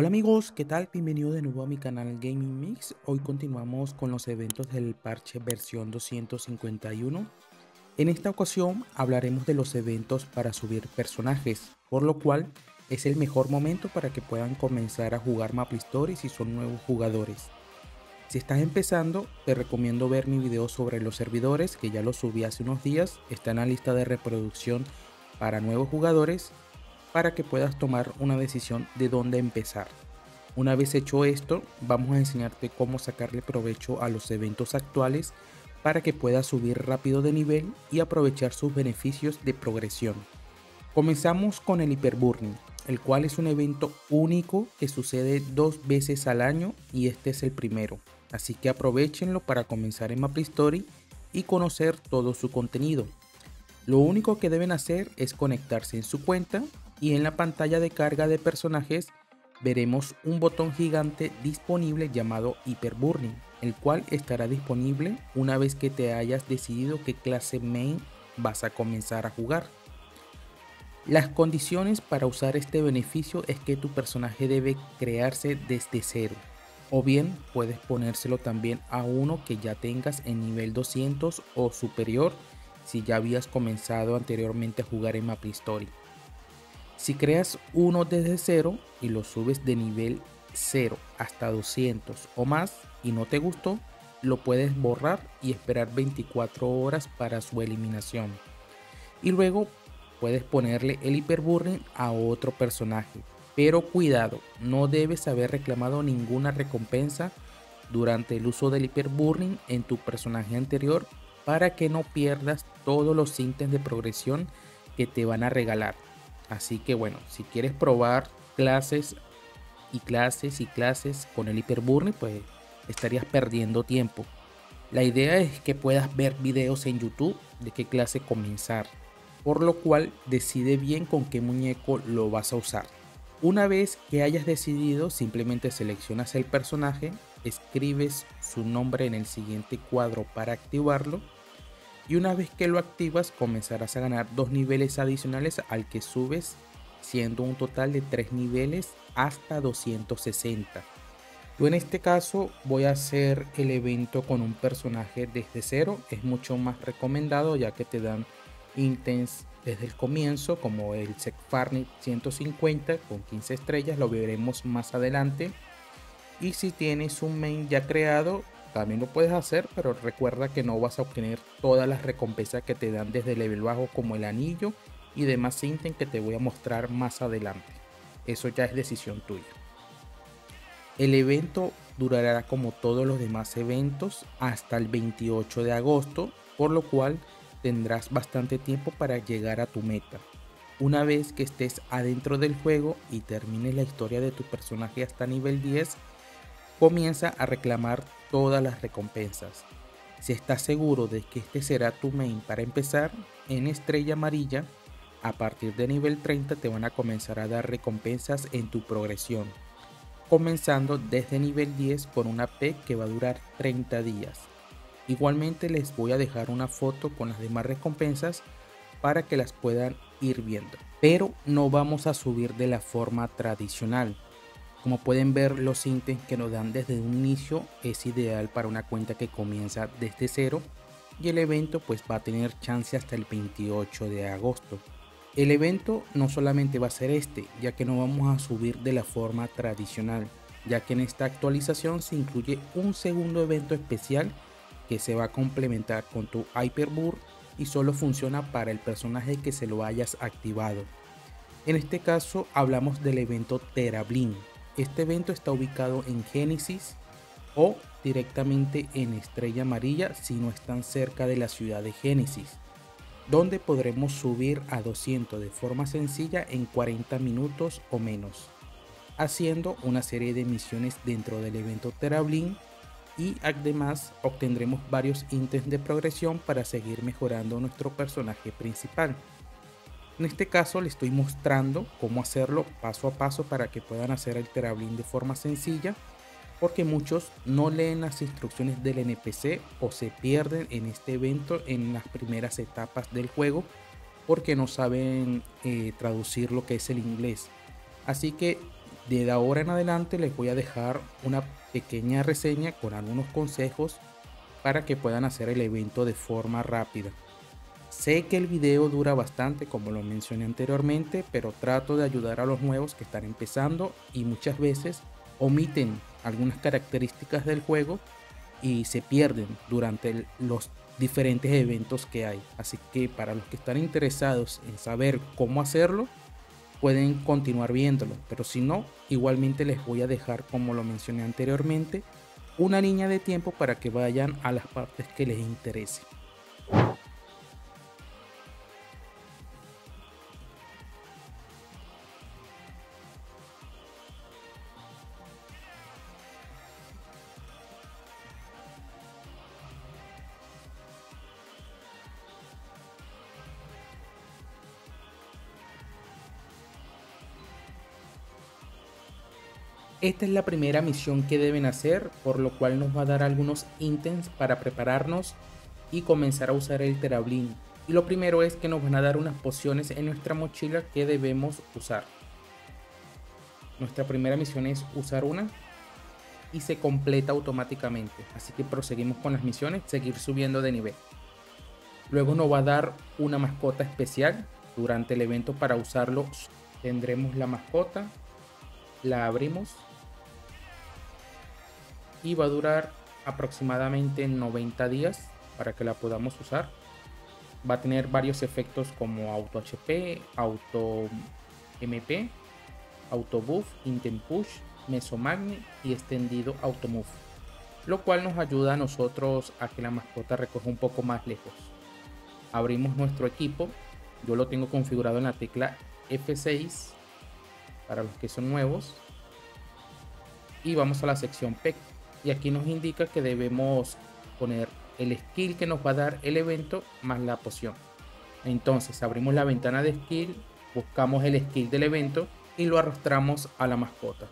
Hola amigos, ¿qué tal? Bienvenido de nuevo a mi canal Gaming Mix. Hoy continuamos con los eventos del parche versión 251. En esta ocasión hablaremos de los eventos para subir personajes, por lo cual es el mejor momento para que puedan comenzar a jugar MapleStory si son nuevos jugadores. Si estás empezando, te recomiendo ver mi video sobre los servidores que ya lo subí hace unos días. Está en la lista de reproducción para nuevos jugadores, para que puedas tomar una decisión de dónde empezar. Una vez hecho esto, vamos a enseñarte cómo sacarle provecho a los eventos actuales para que puedas subir rápido de nivel y aprovechar sus beneficios de progresión. Comenzamos con el Hyper Burning, el cual es un evento único que sucede 2 veces al año y este es el primero, así que aprovechenlo para comenzar en MapleStory y conocer todo su contenido. Lo único que deben hacer es conectarse en su cuenta y en la pantalla de carga de personajes veremos un botón gigante disponible llamado Hyper Burning, el cual estará disponible una vez que te hayas decidido qué clase main vas a comenzar a jugar. Las condiciones para usar este beneficio es que tu personaje debe crearse desde cero, o bien puedes ponérselo también a uno que ya tengas en nivel 200 o superior si ya habías comenzado anteriormente a jugar en MapleStory. Si creas uno desde cero y lo subes de nivel 0 hasta 200 o más y no te gustó, lo puedes borrar y esperar 24 horas para su eliminación. Y luego puedes ponerle el Hyper Burning a otro personaje. Pero cuidado, no debes haber reclamado ninguna recompensa durante el uso del Hyper Burning en tu personaje anterior para que no pierdas todos los ítems de progresión que te van a regalar. Así que bueno, si quieres probar clases y clases y clases con el Hyper Burning, pues estarías perdiendo tiempo. La idea es que puedas ver videos en YouTube de qué clase comenzar, por lo cual decide bien con qué muñeco lo vas a usar. Una vez que hayas decidido, simplemente seleccionas el personaje, escribes su nombre en el siguiente cuadro para activarlo. Y una vez que lo activas, comenzarás a ganar 2 niveles adicionales al que subes, siendo un total de 3 niveles hasta 260. Yo en este caso voy a hacer el evento con un personaje desde cero. Es mucho más recomendado ya que te dan ítems desde el comienzo, como el Fafnir 150 con 15 estrellas, lo veremos más adelante. Y si tienes un main ya creado, también lo puedes hacer, pero recuerda que no vas a obtener todas las recompensas que te dan desde el level bajo, como el anillo y demás ítems que te voy a mostrar más adelante. Eso ya es decisión tuya. El evento durará como todos los demás eventos hasta el 28 de agosto, por lo cual tendrás bastante tiempo para llegar a tu meta. Una vez que estés adentro del juego y termines la historia de tu personaje hasta nivel 10, comienza a reclamar todas las recompensas. Si estás seguro de que este será tu main para empezar, en Estrella Amarilla, a partir de nivel 30 te van a comenzar a dar recompensas en tu progresión, comenzando desde nivel 10 con una PEC que va a durar 30 días. Igualmente les voy a dejar una foto con las demás recompensas para que las puedan ir viendo. Pero no vamos a subir de la forma tradicional. Como pueden ver, los ítems que nos dan desde un inicio es ideal para una cuenta que comienza desde cero y el evento pues va a tener chance hasta el 28 de agosto. El evento no solamente va a ser este, ya que no vamos a subir de la forma tradicional, ya que en esta actualización se incluye un segundo evento especial que se va a complementar con tu Hyper Burn y solo funciona para el personaje que se lo hayas activado. En este caso hablamos del evento TeraBlink. Este evento está ubicado en Genesis o directamente en Estrella Amarilla si no están cerca de la ciudad de Genesis, donde podremos subir a 200 de forma sencilla en 40 minutos o menos, haciendo una serie de misiones dentro del evento TeraBlink y además obtendremos varios ítems de progresión para seguir mejorando nuestro personaje principal. En este caso le estoy mostrando cómo hacerlo paso a paso para que puedan hacer el TeraBlink de forma sencilla, porque muchos no leen las instrucciones del NPC o se pierden en este evento en las primeras etapas del juego porque no saben traducir lo que es el inglés. Así que de ahora en adelante les voy a dejar una pequeña reseña con algunos consejos para que puedan hacer el evento de forma rápida. Sé que el video dura bastante, como lo mencioné anteriormente, pero trato de ayudar a los nuevos que están empezando y muchas veces omiten algunas características del juego y se pierden durante los diferentes eventos que hay. Así que para los que están interesados en saber cómo hacerlo, pueden continuar viéndolo, pero si no, igualmente les voy a dejar, como lo mencioné anteriormente, una línea de tiempo para que vayan a las partes que les interese. Esta es la primera misión que deben hacer, por lo cual nos va a dar algunos ítems para prepararnos y comenzar a usar el TeraBlink. Y lo primero es que nos van a dar unas pociones en nuestra mochila que debemos usar. Nuestra primera misión es usar una y se completa automáticamente. Así que proseguimos con las misiones, seguir subiendo de nivel. Luego nos va a dar una mascota especial. Durante el evento, para usarlo, tendremos la mascota. La abrimos. Y va a durar aproximadamente 90 días para que la podamos usar. Va a tener varios efectos como auto HP, auto MP, auto buff, intent push, meso magne y extendido auto move, lo cual nos ayuda a nosotros a que la mascota recoja un poco más lejos. Abrimos nuestro equipo. Yo lo tengo configurado en la tecla F6 para los que son nuevos. Y vamos a la sección PEC. Y aquí nos indica que debemos poner el skill que nos va a dar el evento más la poción. Entonces abrimos la ventana de skill, buscamos el skill del evento y lo arrastramos a la mascota.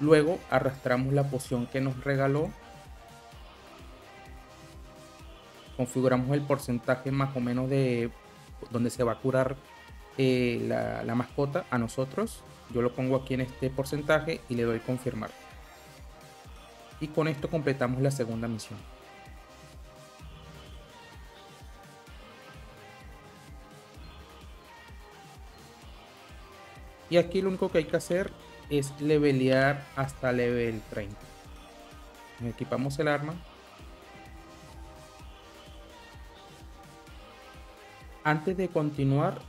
Luego arrastramos la poción que nos regaló. Configuramos el porcentaje más o menos de donde se va a curar la mascota a nosotros. Yo lo pongo aquí en este porcentaje y le doy confirmar. Y con esto completamos la segunda misión. Y aquí lo único que hay que hacer es levelear hasta level 30. Nos equipamos el arma. Antes de continuar,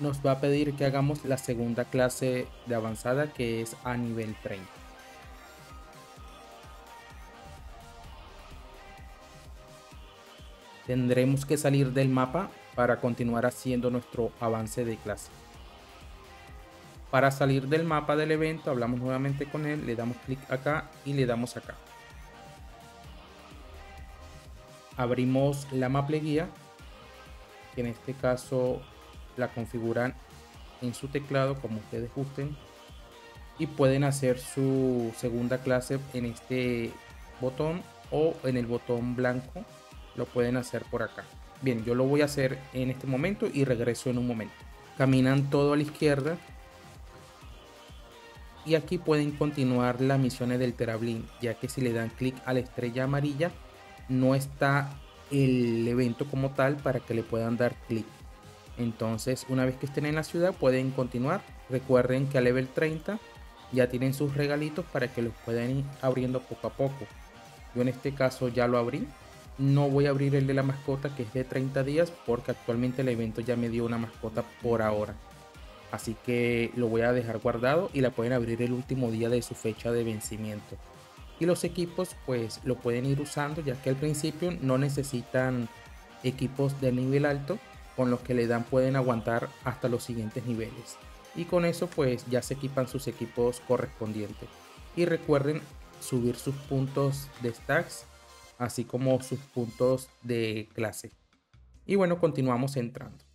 nos va a pedir que hagamos la segunda clase de avanzada, que es a nivel 30. Tendremos que salir del mapa para continuar haciendo nuestro avance de clase. Para salir del mapa del evento, hablamos nuevamente con él, le damos clic acá y le damos acá. Abrimos la Maple Guía, que en este caso la configuran en su teclado como ustedes gusten, y pueden hacer su segunda clase en este botón o en el botón blanco lo pueden hacer por acá. Bien, yo lo voy a hacer en este momento y regreso en un momento. Caminan todo a la izquierda y aquí pueden continuar las misiones del TeraBlink, ya que si le dan clic a la estrella amarilla no está el evento como tal para que le puedan dar clic. Entonces, una vez que estén en la ciudad, pueden continuar. Recuerden que a level 30 ya tienen sus regalitos para que los puedan ir abriendo poco a poco. Yo en este caso ya lo abrí. No voy a abrir el de la mascota, que es de 30 días, porque actualmente el evento ya me dio una mascota por ahora. Así que lo voy a dejar guardado y la pueden abrir el último día de su fecha de vencimiento. Y los equipos pues lo pueden ir usando, ya que al principio no necesitan equipos de nivel alto. Con los que le dan pueden aguantar hasta los siguientes niveles. Y con eso pues ya se equipan sus equipos correspondientes. Y recuerden subir sus puntos de stacks, así como sus puntos de clase. Y bueno, continuamos entrando.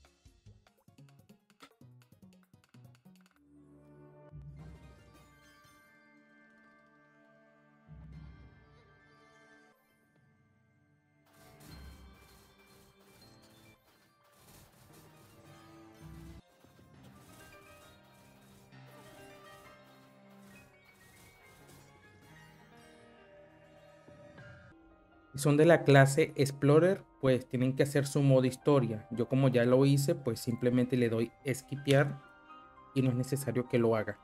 Si son de la clase Explorer, pues tienen que hacer su modo historia. Yo como ya lo hice, pues simplemente le doy esquipear y no es necesario que lo haga.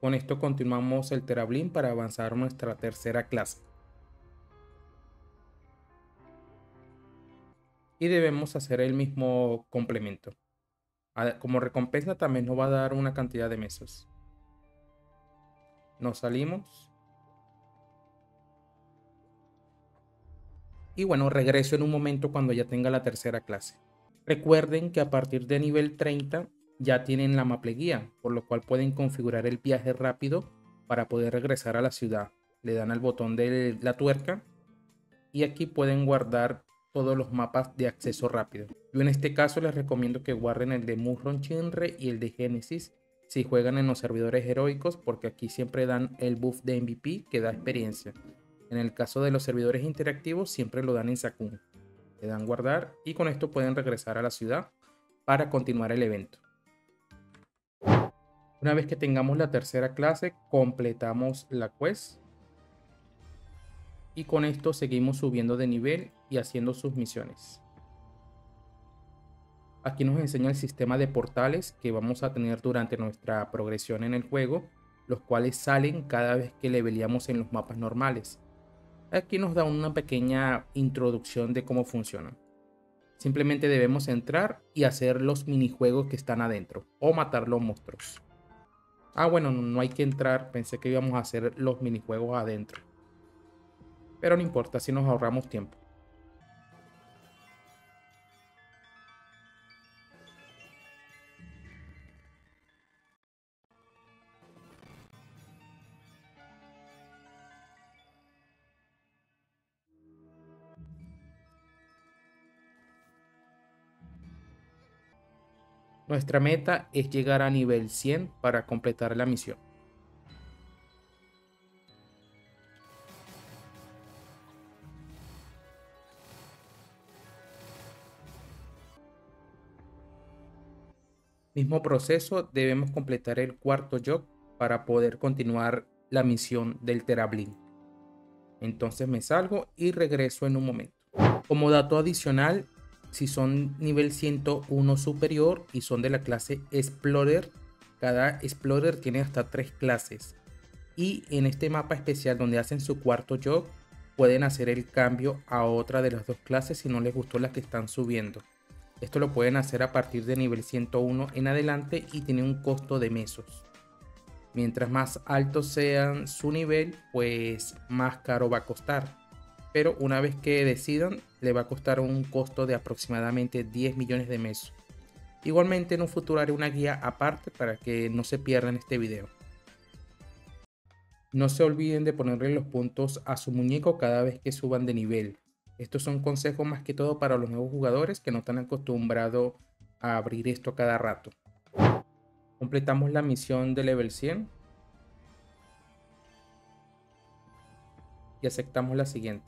Con esto continuamos el TeraBlink para avanzar nuestra tercera clase. Y debemos hacer el mismo complemento. Como recompensa también nos va a dar una cantidad de mesas. Nos salimos. Y bueno, regreso en un momento cuando ya tenga la tercera clase. Recuerden que a partir de nivel 30 ya tienen la Maple Guía, por lo cual pueden configurar el viaje rápido para poder regresar a la ciudad. Le dan al botón de la tuerca y aquí pueden guardar todos los mapas de acceso rápido. Yo en este caso les recomiendo que guarden el de Mushroom Shrine y el de Genesis si juegan en los servidores heroicos, porque aquí siempre dan el buff de MVP que da experiencia. En el caso de los servidores interactivos siempre lo dan en Zakum. Le dan guardar y con esto pueden regresar a la ciudad para continuar el evento. Una vez que tengamos la tercera clase, completamos la quest. Y con esto seguimos subiendo de nivel y haciendo sus misiones. Aquí nos enseña el sistema de portales que vamos a tener durante nuestra progresión en el juego, los cuales salen cada vez que leveleamos en los mapas normales. Aquí nos da una pequeña introducción de cómo funciona. Simplemente debemos entrar y hacer los minijuegos que están adentro o matar los monstruos. Ah, bueno, no hay que entrar, pensé que íbamos a hacer los minijuegos adentro. Pero no importa, si nos ahorramos tiempo. Nuestra meta es llegar a nivel 100 para completar la misión. Mismo proceso, debemos completar el cuarto job para poder continuar la misión del TeraBlink. Entonces me salgo y regreso en un momento. Como dato adicional, si son nivel 101 superior y son de la clase Explorer, cada Explorer tiene hasta 3 clases. Y en este mapa especial donde hacen su cuarto job, pueden hacer el cambio a otra de las dos clases si no les gustó la que están subiendo. Esto lo pueden hacer a partir de nivel 101 en adelante y tiene un costo de mesos. Mientras más alto sea su nivel, pues más caro va a costar. Pero una vez que decidan, le va a costar un costo de aproximadamente 10 millones de mesos. Igualmente en un futuro haré una guía aparte para que no se pierdan este video. No se olviden de ponerle los puntos a su muñeco cada vez que suban de nivel. Estos son consejos más que todo para los nuevos jugadores que no están acostumbrados a abrir esto cada rato. Completamos la misión de level 100. Y aceptamos la siguiente.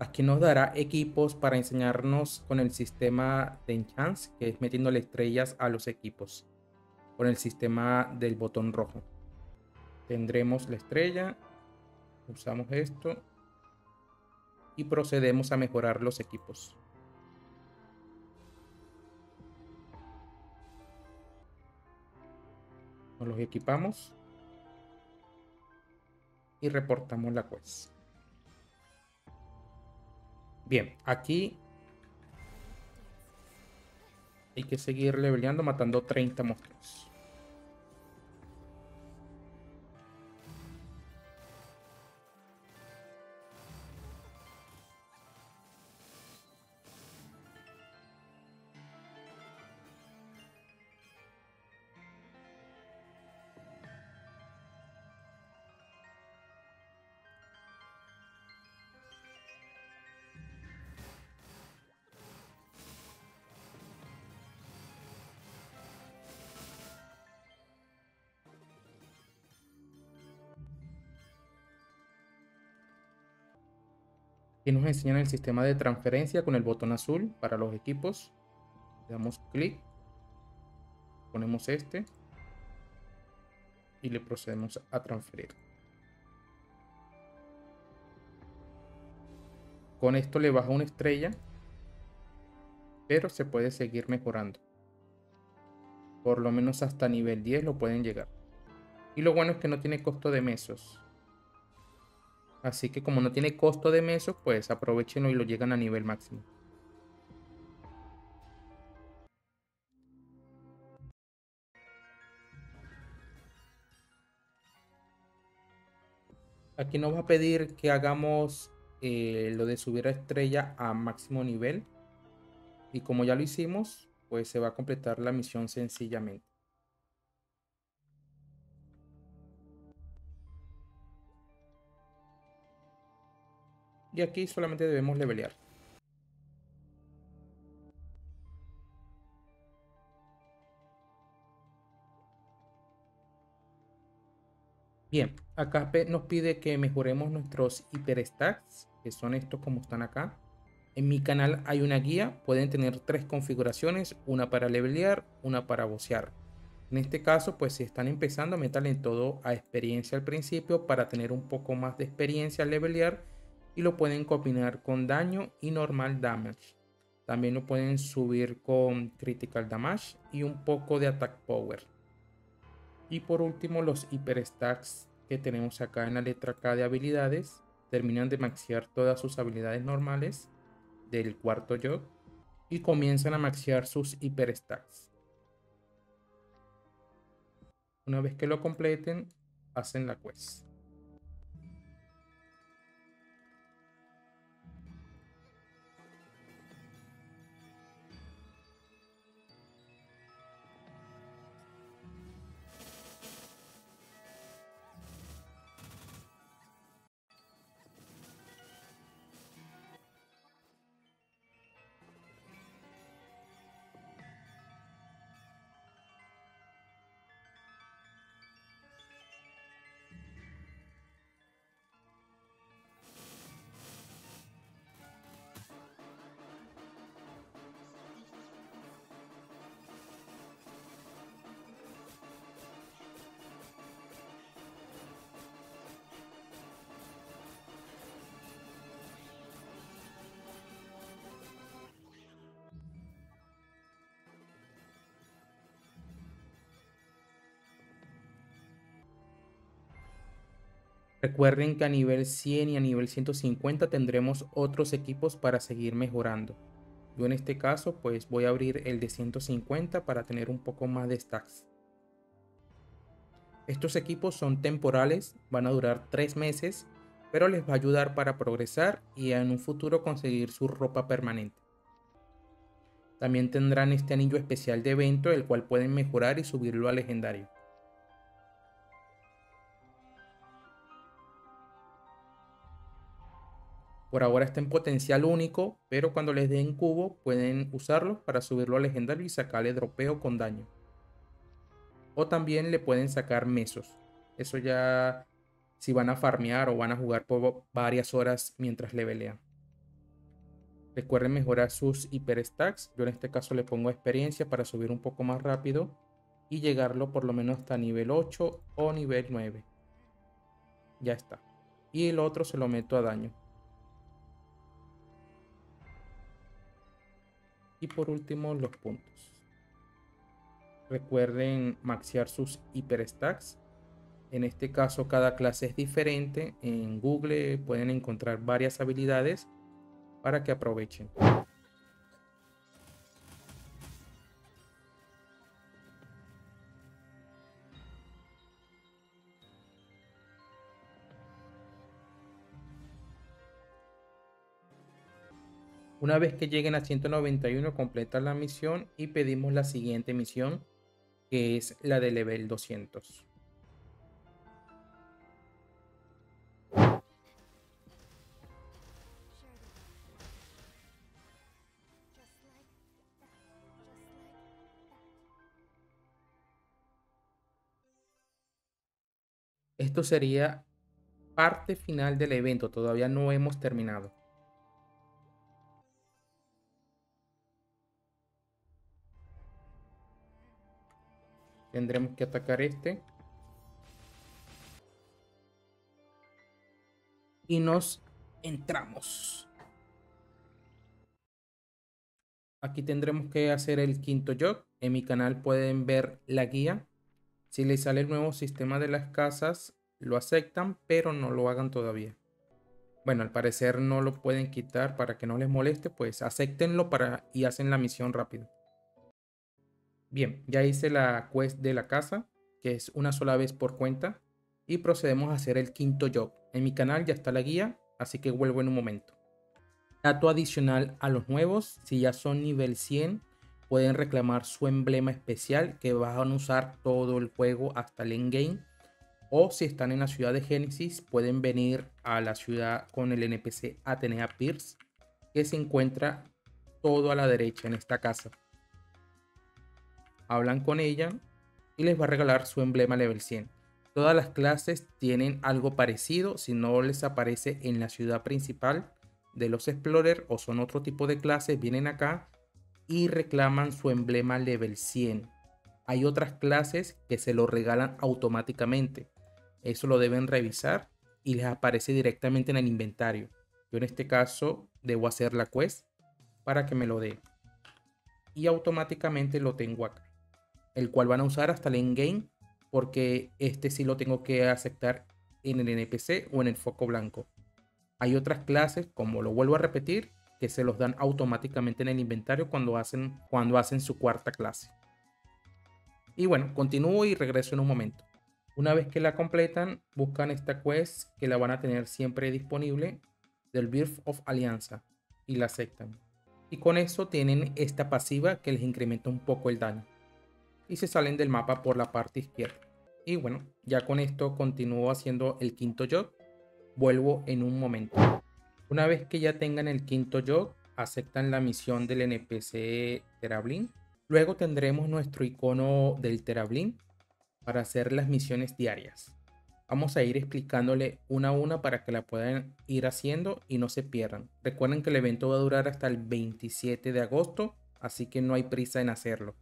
Aquí nos dará equipos para enseñarnos con el sistema de enchants, que es metiéndole estrellas a los equipos, con el sistema del botón rojo. Tendremos la estrella, usamos esto y procedemos a mejorar los equipos. Nos los equipamos y reportamos la quest. Bien, aquí hay que seguir leveleando, matando 30 monstruos. Aquí nos enseñan el sistema de transferencia con el botón azul para los equipos. Le damos clic, ponemos este y le procedemos a transferir. Con esto le baja una estrella, pero se puede seguir mejorando. Por lo menos hasta nivel 10 lo pueden llegar. Y lo bueno es que no tiene costo de mesos. Así que como no tiene costo de mesos, pues aprovechenlo y lo llegan a nivel máximo. Aquí nos va a pedir que hagamos lo de subir a estrella a máximo nivel. Y como ya lo hicimos, pues se va a completar la misión sencillamente. Y aquí solamente debemos levelear. Bien, acá nos pide que mejoremos nuestros hiperstacks, que son estos como están acá. En mi canal hay una guía, pueden tener 3 configuraciones, una para levelear, una para bocear. En este caso, pues si están empezando, métanle todo a experiencia al principio para tener un poco más de experiencia al levelear y lo pueden combinar con daño y normal damage. También lo pueden subir con critical damage y un poco de attack power. Y por último, los hiperstacks que tenemos acá en la letra K de habilidades. Terminan de maxear todas sus habilidades normales del cuarto job. Y comienzan a maxear sus hiperstacks. Una vez que lo completen, hacen la quest. Recuerden que a nivel 100 y a nivel 150 tendremos otros equipos para seguir mejorando. Yo en este caso pues voy a abrir el de 150 para tener un poco más de stacks. Estos equipos son temporales, van a durar 3 meses, pero les va a ayudar para progresar y en un futuro conseguir su ropa permanente. También tendrán este anillo especial de evento, el cual pueden mejorar y subirlo a legendario. Por ahora está en potencial único, pero cuando les den cubo pueden usarlo para subirlo a legendario y sacarle dropeo con daño. O también le pueden sacar mesos. Eso ya si van a farmear o van a jugar por varias horas mientras levelean. Recuerden mejorar sus hiperstacks. Yo en este caso le pongo experiencia para subir un poco más rápido y llegarlo por lo menos hasta nivel 8 o nivel 9. Ya está. Y el otro se lo meto a daño. Y por último, los puntos. Recuerden maxear sus hiperstacks. En este caso, cada clase es diferente. En Google pueden encontrar varias habilidades para que aprovechen. Una vez que lleguen a 191 completan la misión y pedimos la siguiente misión, que es la de level 200. Esto sería parte final del evento, todavía no hemos terminado. Tendremos que atacar este y nos entramos. Aquí tendremos que hacer el quinto job. En mi canal pueden ver la guía. Si les sale el nuevo sistema de las casas, lo aceptan, pero no lo hagan todavía. Bueno, al parecer no lo pueden quitar para que no les moleste, pues acéptenlo y hacen la misión rápido. Bien, ya hice la quest de la casa, que es una sola vez por cuenta, y procedemos a hacer el quinto job. En mi canal ya está la guía, así que vuelvo en un momento. Dato adicional a los nuevos: si ya son nivel 100, pueden reclamar su emblema especial que van a usar todo el juego hasta el endgame. O si están en la ciudad de Genesis, pueden venir a la ciudad con el NPC Athena Pierce, que se encuentra todo a la derecha en esta casa. Hablan con ella y les va a regalar su emblema level 100. Todas las clases tienen algo parecido, si no les aparece en la ciudad principal de los Explorer o son otro tipo de clases, vienen acá y reclaman su emblema level 100. Hay otras clases que se lo regalan automáticamente. Eso lo deben revisar y les aparece directamente en el inventario. Yo en este caso debo hacer la quest para que me lo dé. Y automáticamente lo tengo acá, el cual van a usar hasta el endgame, porque este sí lo tengo que aceptar en el NPC o en el foco blanco. Hay otras clases, como lo vuelvo a repetir, que se los dan automáticamente en el inventario cuando hacen su cuarta clase. Y bueno, continúo y regreso en un momento. Una vez que la completan, buscan esta quest que la van a tener siempre disponible, del Birth of Alianza, y la aceptan. Y con eso tienen esta pasiva que les incrementa un poco el daño. Y se salen del mapa por la parte izquierda. Y bueno, ya con esto continúo haciendo el quinto job. Vuelvo en un momento. Una vez que ya tengan el quinto job, aceptan la misión del NPC TeraBlink. Luego tendremos nuestro icono del TeraBlink para hacer las misiones diarias. Vamos a ir explicándole una a una para que la puedan ir haciendo y no se pierdan. Recuerden que el evento va a durar hasta el 27 de agosto, así que no hay prisa en hacerlo.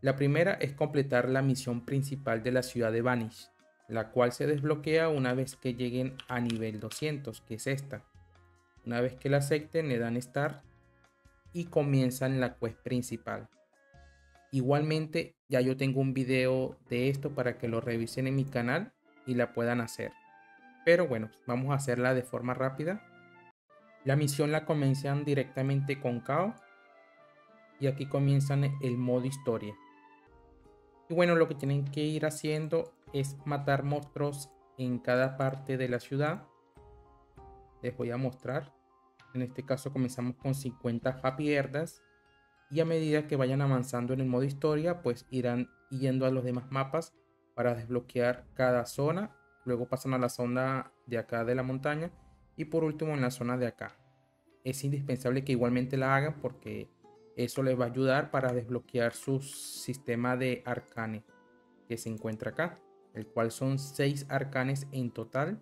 La primera es completar la misión principal de la ciudad de Vanish, la cual se desbloquea una vez que lleguen a nivel 200, que es esta. Una vez que la acepten, le dan Start y comienzan la quest principal. Igualmente, ya yo tengo un video de esto para que lo revisen en mi canal y la puedan hacer. Pero bueno, vamos a hacerla de forma rápida. La misión la comienzan directamente con Kao y aquí comienzan el modo historia. Y bueno, lo que tienen que ir haciendo es matar monstruos en cada parte de la ciudad. Les voy a mostrar. En este caso comenzamos con 50 happy herdas. Y a medida que vayan avanzando en el modo historia, pues irán yendo a los demás mapas para desbloquear cada zona. Luego pasan a la zona de acá de la montaña. Y por último en la zona de acá. Es indispensable que igualmente la hagan porque eso les va a ayudar para desbloquear su sistema de arcane que se encuentra acá, el cual son 6 arcanes en total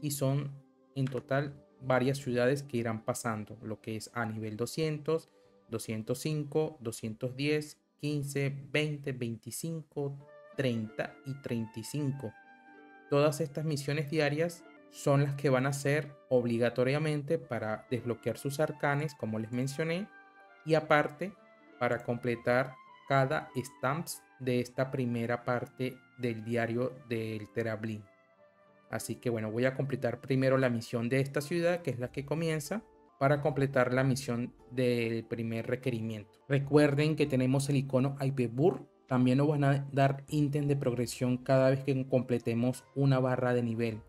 y son en total varias ciudades que irán pasando, lo que es a nivel 200, 205, 210, 15, 20, 25, 30 y 35. Todas estas misiones diarias son las que van a hacer obligatoriamente para desbloquear sus arcanes, como les mencioné, y aparte para completar cada stamps de esta primera parte del diario del TeraBlink. Así que bueno, voy a completar primero la misión de esta ciudad, que es la que comienza, para completar la misión del primer requerimiento. Recuerden que tenemos el icono Hyper Burning. También nos van a dar ítems de progresión cada vez que completemos una barra de nivel.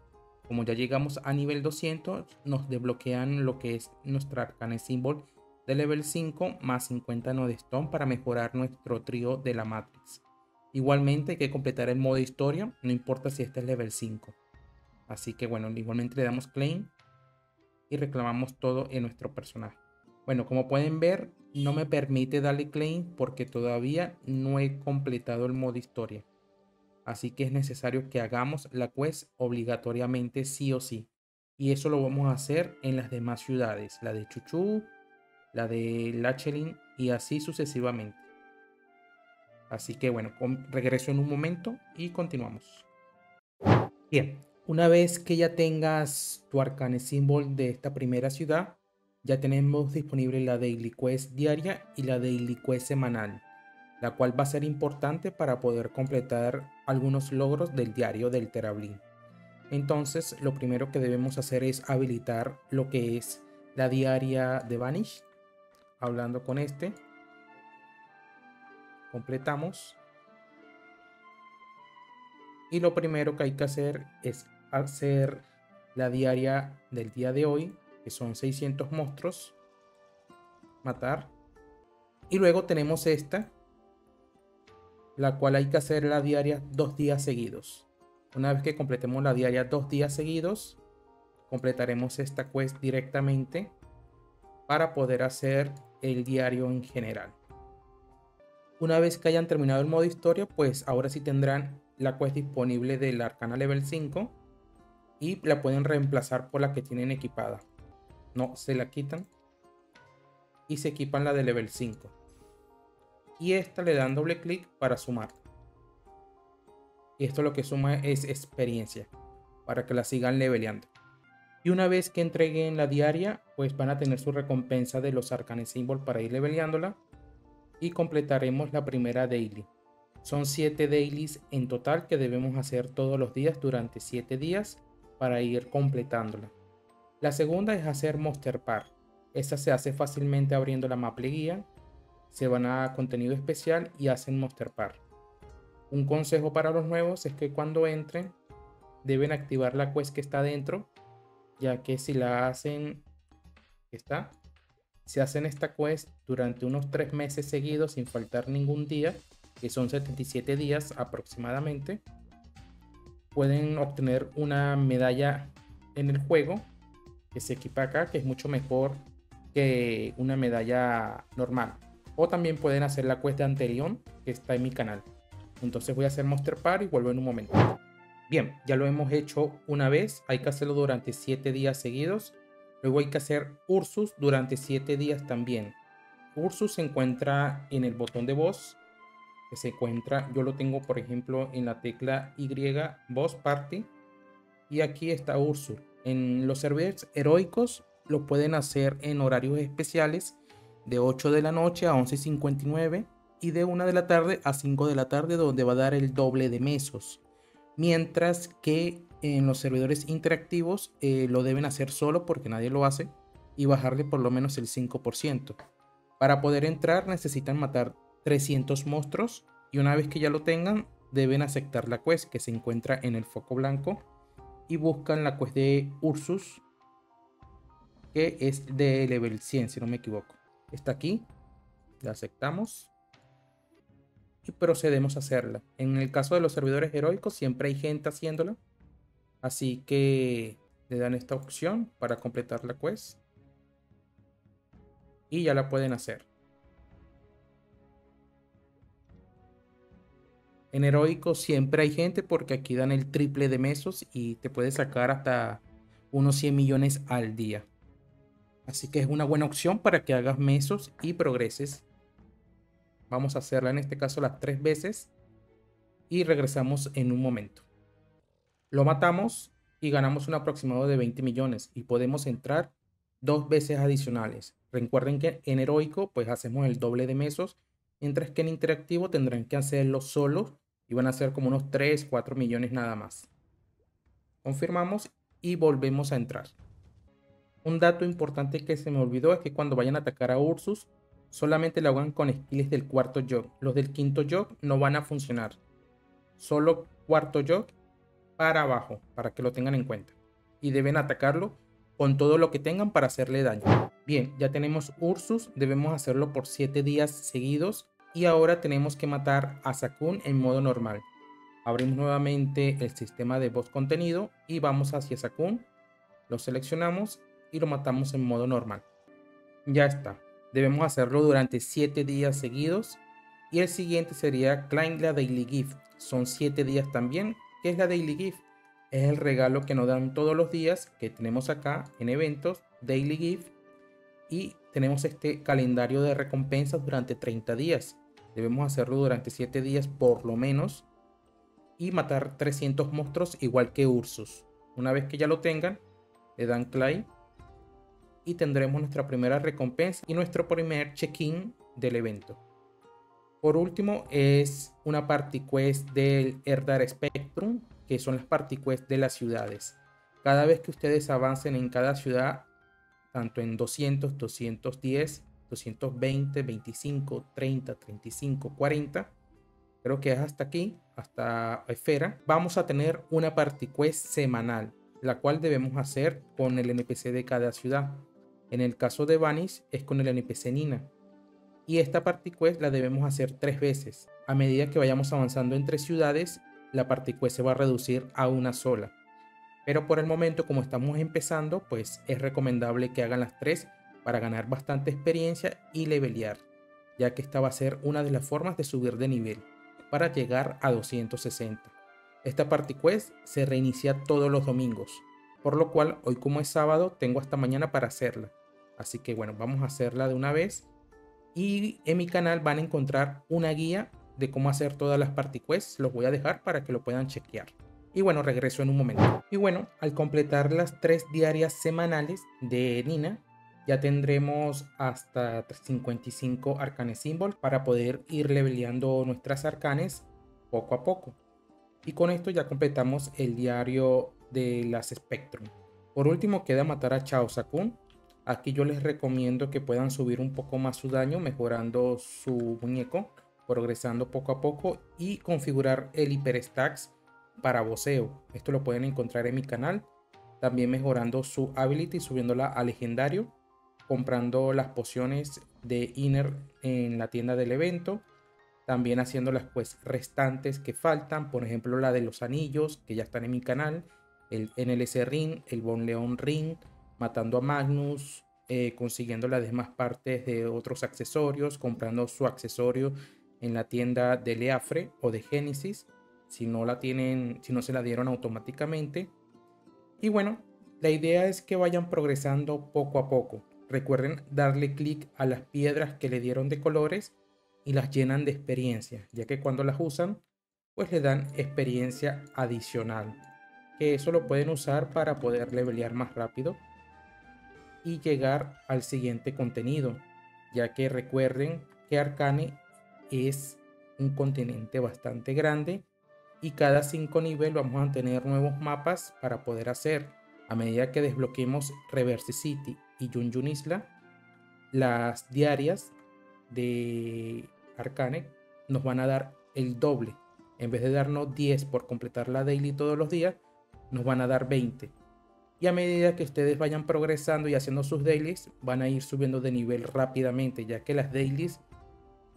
Como ya llegamos a nivel 200, nos desbloquean lo que es nuestra Arcane Symbol de level 5 más 50 Nodestone para mejorar nuestro trío de la Matrix. Igualmente hay que completar el modo historia, no importa si este es level 5. Así que bueno, igualmente le damos claim y reclamamos todo en nuestro personaje. Bueno, como pueden ver, no me permite darle claim porque todavía no he completado el modo historia. Así que es necesario que hagamos la quest obligatoriamente sí o sí. Y eso lo vamos a hacer en las demás ciudades, la de Chuchu, la de Lachelin y así sucesivamente. Así que bueno, regreso en un momento y continuamos. Bien, Una vez que ya tengas tu Arcane Symbol de esta primera ciudad, ya tenemos disponible la Daily Quest diaria y la Daily Quest semanal, la cual va a ser importante para poder completar algunos logros del diario del TeraBlink. Entonces, lo primero que debemos hacer es habilitar lo que es la diaria de Vanish. Hablando con este, completamos. Y lo primero que hay que hacer es hacer la diaria del día de hoy, que son 600 monstruos, matar. Y luego tenemos esta, la cual hay que hacer la diaria 2 días seguidos. Una vez que completemos la diaria 2 días seguidos, completaremos esta quest directamente para poder hacer el diario en general. Una vez que hayan terminado el modo historia, pues ahora sí tendrán la quest disponible del Arcana Level 5 y la pueden reemplazar por la que tienen equipada. No, se la quitan y se equipan la de Level 5. Y esta le dan doble clic para sumar. Y esto lo que suma es experiencia para que la sigan leveleando. Y una vez que entreguen la diaria, pues van a tener su recompensa de los Arcane Symbol para ir leveleándola. Y completaremos la primera daily. Son 7 dailies en total que debemos hacer todos los días durante 7 días para ir completándola. La segunda es hacer Monster Park. Esta se hace fácilmente abriendo la Maple Guía. Se van a contenido especial y hacen Monster Park. Un consejo para los nuevos es que cuando entren deben activar la quest que está dentro, ya que si la hacen, si hacen esta quest durante unos 3 meses seguidos sin faltar ningún día, que son 77 días aproximadamente, pueden obtener una medalla en el juego que se equipa acá, que es mucho mejor que una medalla normal. O también pueden hacer la quest de Anterión, que está en mi canal. Entonces voy a hacer Monster Park y vuelvo en un momento. Bien, ya lo hemos hecho una vez. Hay que hacerlo durante 7 días seguidos. Luego hay que hacer Ursus durante 7 días también. Ursus se encuentra en el botón de voz, que se encuentra, yo lo tengo por ejemplo en la tecla Y, Boss Party, y aquí está Ursus. En los servidores heroicos lo pueden hacer en horarios especiales de 8 de la noche a 11:59 y de 1 de la tarde a 5 de la tarde, donde va a dar el doble de mesos, mientras que en los servidores interactivos lo deben hacer solo porque nadie lo hace, y bajarle por lo menos el 5%. Para poder entrar necesitan matar 300 monstruos, y una vez que ya lo tengan deben aceptar la quest que se encuentra en el foco blanco y buscan la quest de Ursus, que es de level 100 si no me equivoco. Está aquí, la aceptamos y procedemos a hacerla. En el caso de los servidores heroicos siempre hay gente haciéndola, así que le dan esta opción para completar la quest y ya la pueden hacer. En heroico siempre hay gente porque aquí dan el triple de mesos y te puede sacar hasta unos 100 millones al día. Así que es una buena opción para que hagas mesos y progreses. Vamos a hacerla en este caso las 3 veces y regresamos en un momento. Lo matamos y ganamos un aproximado de 20 millones y podemos entrar 2 veces adicionales. Recuerden que en heroico pues hacemos el doble de mesos, mientras que en interactivo tendrán que hacerlo solos y van a ser como unos 3-4 millones nada más. Confirmamos y volvemos a entrar. Un dato importante que se me olvidó es que cuando vayan a atacar a Ursus solamente lo hagan con skills del cuarto Jog. Los del quinto Jog no van a funcionar. Solo cuarto Jog para abajo, para que lo tengan en cuenta. Y deben atacarlo con todo lo que tengan para hacerle daño. Bien, ya tenemos Ursus, debemos hacerlo por 7 días seguidos. Y ahora tenemos que matar a Zakum en modo normal. Abrimos nuevamente el sistema de voz contenido y vamos hacia Zakum. Lo seleccionamos y lo matamos en modo normal. Ya está, debemos hacerlo durante 7 días seguidos. Y el siguiente sería Climb la Daily Gift. Son 7 días también. ¿Qué es la Daily Gift? Es el regalo que nos dan todos los días, que tenemos acá en eventos, Daily Gift, y tenemos este calendario de recompensas durante 30 días. Debemos hacerlo durante 7 días por lo menos y matar 300 monstruos igual que Ursus. Una vez que ya lo tengan, le dan clic y tendremos nuestra primera recompensa y nuestro primer check-in del evento. Por último, es una party quest del Erda Spectrum, que son las party quest de las ciudades. Cada vez que ustedes avancen en cada ciudad, tanto en 200, 210, 220, 25, 30, 35, 40, creo que es hasta aquí, hasta Esfera, vamos a tener una party quest semanal, la cual debemos hacer con el NPC de cada ciudad. En el caso de Vanish es con el Anipecenina. Y esta party quest la debemos hacer 3 veces. A medida que vayamos avanzando entre ciudades, la party quest se va a reducir a una sola. Pero por el momento, como estamos empezando, pues es recomendable que hagan las 3 para ganar bastante experiencia y levelear, ya que esta va a ser una de las formas de subir de nivel para llegar a 260. Esta party quest se reinicia todos los domingos, por lo cual hoy, como es sábado, tengo hasta mañana para hacerla. Así que bueno, vamos a hacerla de una vez. Y en mi canal van a encontrar una guía de cómo hacer todas las party quests. Los voy a dejar para que lo puedan chequear. Y bueno, regreso en un momento. Y bueno, al completar las 3 diarias semanales de Nina, ya tendremos hasta 55 Arcane Symbol para poder ir leveleando nuestras arcanes poco a poco. Y con esto ya completamos el diario de las Spectrum. Por último, queda matar a Chaos Zakum. Aquí yo les recomiendo que puedan subir un poco más su daño, mejorando su muñeco, progresando poco a poco, y configurar el hiper stacks para voceo. Esto lo pueden encontrar en mi canal. También mejorando su ability, subiéndola a legendario, comprando las pociones de inner en la tienda del evento. También haciendo las quests restantes que faltan, por ejemplo la de los anillos, que ya están en mi canal, el NLC Ring, el Bon León Ring, matando a Magnus, consiguiendo las demás partes de otros accesorios, comprando su accesorio en la tienda de Leafre o de Genesis, si no se la dieron automáticamente. Y bueno, la idea es que vayan progresando poco a poco. Recuerden darle clic a las piedras que le dieron de colores y las llenan de experiencia, ya que cuando las usan, pues le dan experiencia adicional, que eso lo pueden usar para poder levelear más rápido y llegar al siguiente contenido, ya que recuerden que Arcane es un continente bastante grande y cada 5 niveles vamos a tener nuevos mapas para poder hacer. A medida que desbloqueemos Reverse City y Jun Jun Isla, las diarias de Arcane nos van a dar el doble. En vez de darnos 10 por completar la daily todos los días, nos van a dar 20. Y a medida que ustedes vayan progresando y haciendo sus dailies, van a ir subiendo de nivel rápidamente, ya que las dailies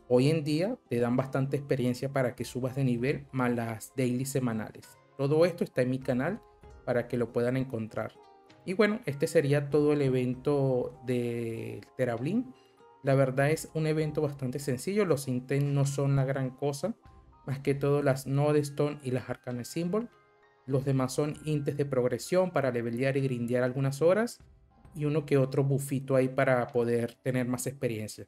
hoy en día te dan bastante experiencia para que subas de nivel, más las dailies semanales. Todo esto está en mi canal para que lo puedan encontrar. Y bueno, este sería todo el evento de TeraBlink. La verdad es un evento bastante sencillo, los intents no son la gran cosa, más que todo las Nodestone y las Arcane Symbol. Los demás son intes de progresión para levelear y grindear algunas horas, y uno que otro bufito ahí para poder tener más experiencia.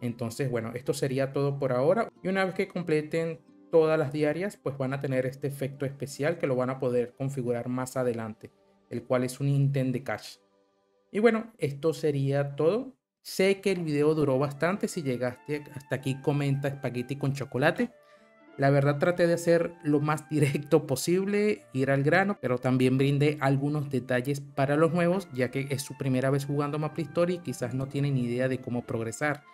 Entonces bueno, esto sería todo por ahora, y una vez que completen todas las diarias, pues van a tener este efecto especial que lo van a poder configurar más adelante, el cual es un intent de cash. Y bueno, esto sería todo. Sé que el video duró bastante. Si llegaste hasta aquí, comenta espagueti con chocolate. La verdad traté de hacer lo más directo posible, ir al grano, pero también brindé algunos detalles para los nuevos, ya que es su primera vez jugando MapleStory y quizás no tienen idea de cómo progresar.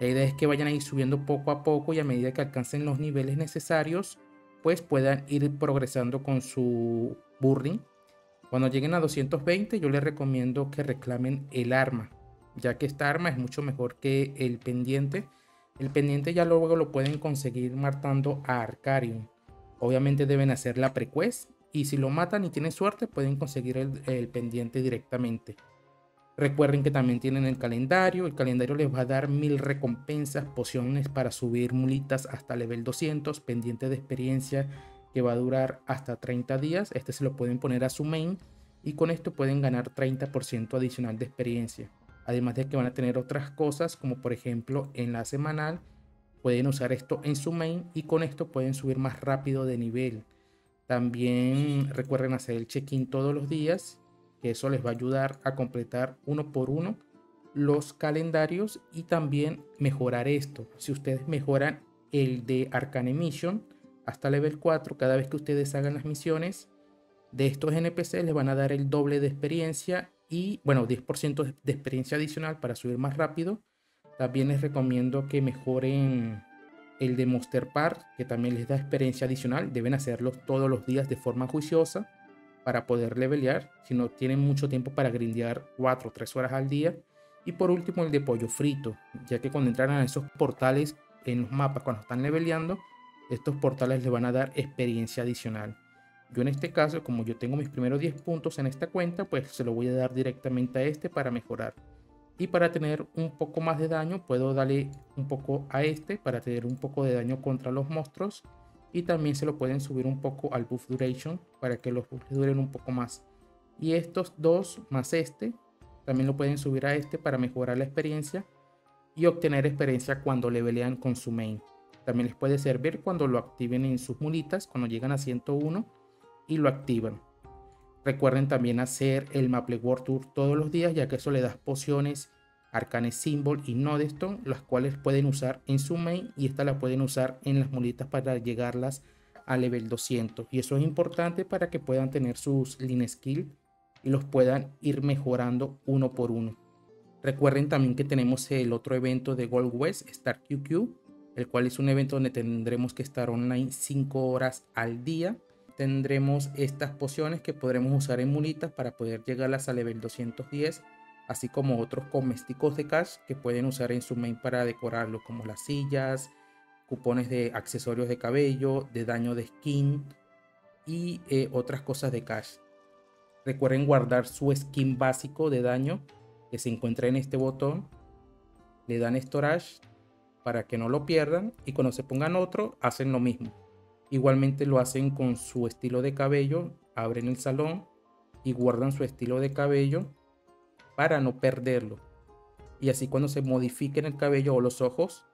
La idea es que vayan a ir subiendo poco a poco, y a medida que alcancen los niveles necesarios, pues puedan ir progresando con su burning. Cuando lleguen a 220, yo les recomiendo que reclamen el arma, ya que esta arma es mucho mejor que el pendiente. El pendiente ya luego lo pueden conseguir matando a Arcarium. Obviamente deben hacer la prequest, y si lo matan y tienen suerte pueden conseguir el pendiente directamente. Recuerden que también tienen el calendario. El calendario les va a dar 1000 recompensas, pociones para subir mulitas hasta level 200, pendiente de experiencia que va a durar hasta 30 días. Este se lo pueden poner a su main y con esto pueden ganar 30% adicional de experiencia. Además de que van a tener otras cosas, como por ejemplo en la semanal, pueden usar esto en su main y con esto pueden subir más rápido de nivel. También recuerden hacer el check-in todos los días, que eso les va a ayudar a completar uno por uno los calendarios y también mejorar esto. Si ustedes mejoran el de Arcane Mission hasta level 4, cada vez que ustedes hagan las misiones de estos NPC les van a dar el doble de experiencia y, bueno, 10% de experiencia adicional para subir más rápido. También les recomiendo que mejoren el de Monster Park, que también les da experiencia adicional. Deben hacerlo todos los días de forma juiciosa para poder levelear, si no tienen mucho tiempo para grindear 4 o 3 horas al día. Y por último el de pollo frito, ya que cuando entraran a esos portales en los mapas cuando están leveleando, estos portales les van a dar experiencia adicional. Yo en este caso, como yo tengo mis primeros 10 puntos en esta cuenta, pues se lo voy a dar directamente a este para mejorar. Y para tener un poco más de daño puedo darle un poco a este para tener un poco de daño contra los monstruos. Y también se lo pueden subir un poco al buff duration para que los buffs duren un poco más. Y estos dos más este también lo pueden subir a este para mejorar la experiencia y obtener experiencia cuando levelean con su main. También les puede servir cuando lo activen en sus mulitas, cuando llegan a 101 y lo activan. Recuerden también hacer el Maple World Tour todos los días, ya que eso le da pociones Arcane Symbol y Nodestone, las cuales pueden usar en su main y esta la pueden usar en las mulitas para llegarlas a level 200. Y eso es importante para que puedan tener sus lean skill y los puedan ir mejorando uno por uno. Recuerden también que tenemos el otro evento de Gold West, Star QQ, el cual es un evento donde tendremos que estar online 5 horas al día. Tendremos estas pociones que podremos usar en mulitas para poder llegarlas a level 210, así como otros comésticos de cash que pueden usar en su main para decorarlo, como las sillas, cupones de accesorios de cabello, de daño de skin y otras cosas de cash. Recuerden guardar su skin básico de daño que se encuentra en este botón, le dan storage para que no lo pierdan y cuando se pongan otro hacen lo mismo. Igualmente lo hacen con su estilo de cabello, abren el salón y guardan su estilo de cabello para no perderlo. Y así cuando se modifiquen el cabello o los ojos,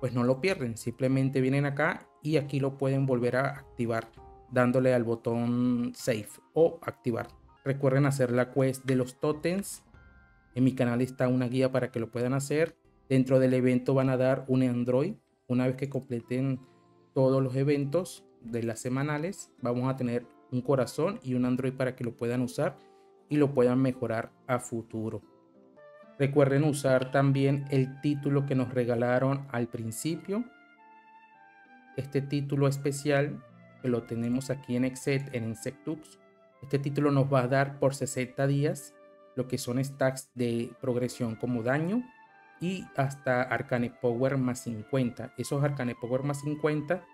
pues no lo pierden, simplemente vienen acá y aquí lo pueden volver a activar dándole al botón save o activar. Recuerden hacer la quest de los tótems, en mi canal está una guía para que lo puedan hacer. Dentro del evento van a dar un android. Una vez que completen todos los eventos de las semanales vamos a tener un corazón y un android para que lo puedan usar y lo puedan mejorar a futuro. Recuerden usar también el título que nos regalaron al principio, este título especial que lo tenemos aquí en Exet, en Insectux. Este título nos va a dar por 60 días lo que son stacks de progresión como daño y hasta Arcane Power más 50. Esos Arcane Power más 50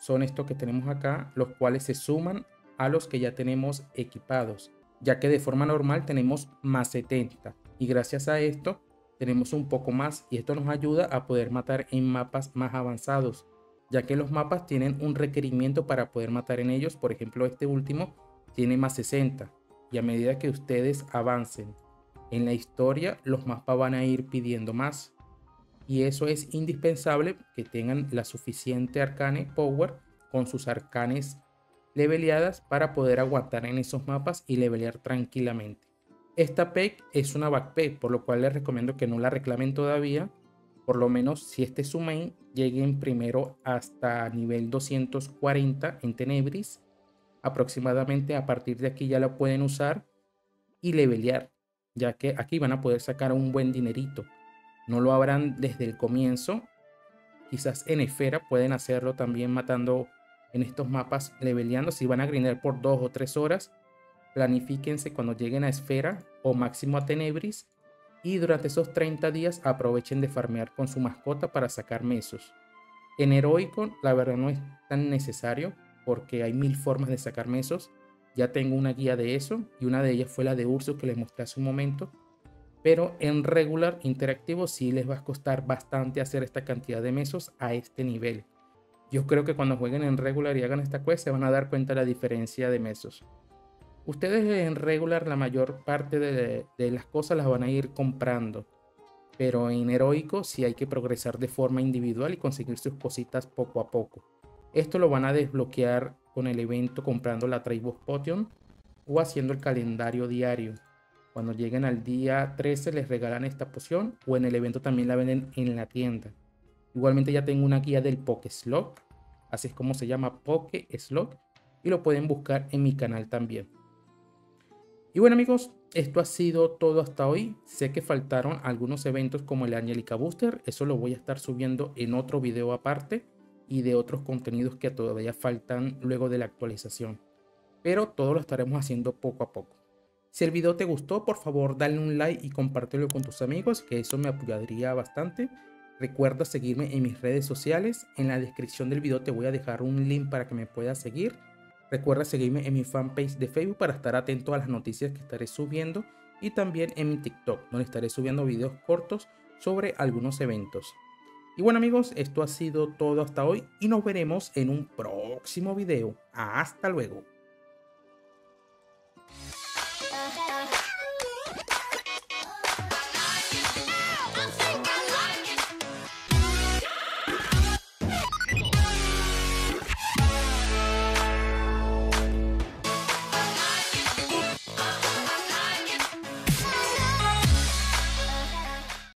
son estos que tenemos acá, los cuales se suman a los que ya tenemos equipados, ya que de forma normal tenemos más 70 y gracias a esto tenemos un poco más y esto nos ayuda a poder matar en mapas más avanzados, ya que los mapas tienen un requerimiento para poder matar en ellos. Por ejemplo, este último tiene más 60 y a medida que ustedes avancen en la historia los mapas van a ir pidiendo más y eso es indispensable que tengan la suficiente Arcane Power con sus arcanes leveleadas para poder aguantar en esos mapas y levelear tranquilamente. Esta PEC es una backpack, por lo cual les recomiendo que no la reclamen todavía. Por lo menos si este es su main, lleguen primero hasta nivel 240 en Tenebris. Aproximadamente a partir de aquí ya la pueden usar y levelear, ya que aquí van a poder sacar un buen dinerito. No lo habrán desde el comienzo. Quizás en Esfera pueden hacerlo también matando en estos mapas, leveleando. Si van a grindar por 2 o 3 horas, planifíquense cuando lleguen a Esfera o máximo a Tenebris. Y durante esos 30 días aprovechen de farmear con su mascota para sacar mesos. En heroico la verdad no es tan necesario porque hay 1000 formas de sacar mesos. Ya tengo una guía de eso y una de ellas fue la de Ursus que les mostré hace un momento. Pero en regular interactivo sí les va a costar bastante hacer esta cantidad de mesos a este nivel. Yo creo que cuando jueguen en regular y hagan esta quest se van a dar cuenta de la diferencia de mesos. Ustedes en regular la mayor parte de las cosas las van a ir comprando. Pero en heroico sí hay que progresar de forma individual y conseguir sus cositas poco a poco. Esto lo van a desbloquear con el evento comprando la Trade Box Potion o haciendo el calendario diario. Cuando lleguen al día 13 les regalan esta poción o en el evento también la venden en la tienda. Igualmente ya tengo una guía del Poké Slot, así es como se llama, Poké Slot, y lo pueden buscar en mi canal también. Y bueno amigos, esto ha sido todo hasta hoy. Sé que faltaron algunos eventos como el Angelica Booster, eso lo voy a estar subiendo en otro video aparte y de otros contenidos que todavía faltan luego de la actualización. Pero todo lo estaremos haciendo poco a poco. Si el video te gustó, por favor dale un like y compártelo con tus amigos, que eso me apoyaría bastante. Recuerda seguirme en mis redes sociales. En la descripción del video te voy a dejar un link para que me puedas seguir. Recuerda seguirme en mi fanpage de Facebook para estar atento a las noticias que estaré subiendo, y también en mi TikTok, donde estaré subiendo videos cortos sobre algunos eventos. Y bueno amigos, esto ha sido todo hasta hoy y nos veremos en un próximo video. Hasta luego.